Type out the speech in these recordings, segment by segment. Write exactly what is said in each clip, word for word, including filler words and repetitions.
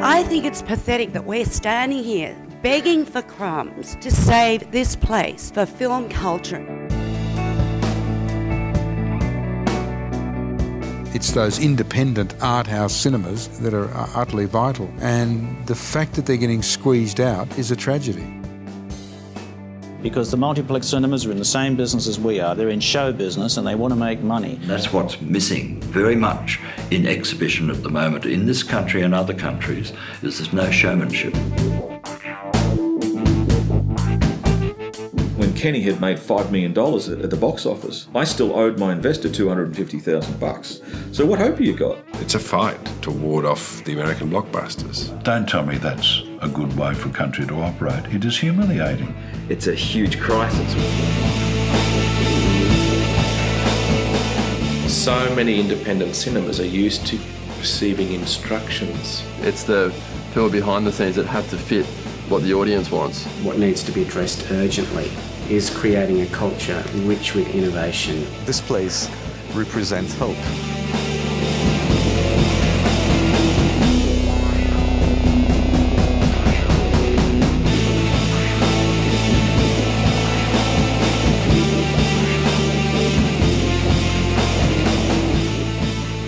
I think it's pathetic that we're standing here begging for crumbs to save this place for film culture. It's those independent art house cinemas that are utterly vital, and the fact that they're getting squeezed out is a tragedy. Because the multiplex cinemas are in the same business as we are. They're in show business and they want to make money. That's what's missing very much in exhibition at the moment in this country and other countries, is there's no showmanship. When Kenny had made five million dollars at the box office, I still owed my investor two hundred fifty thousand bucks. So what hope have you got? It's a fight to ward off the American blockbusters. Don't tell me that's a good way for a country to operate. It is humiliating. It's a huge crisis. So many independent cinemas are used to receiving instructions. It's the people behind the scenes that have to fit what the audience wants. What needs to be addressed urgently is creating a culture rich with innovation. This place represents hope.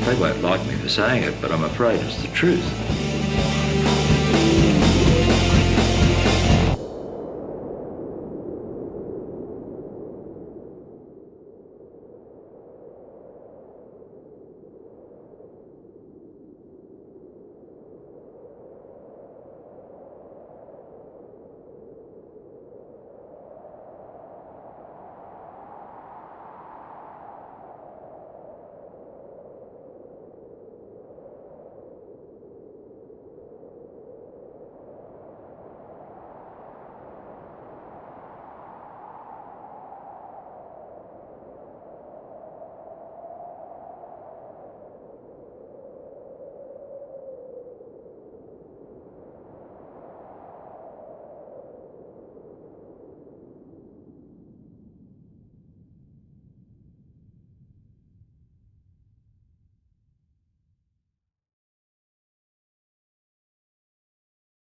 They won't like me for saying it, but I'm afraid it's the truth.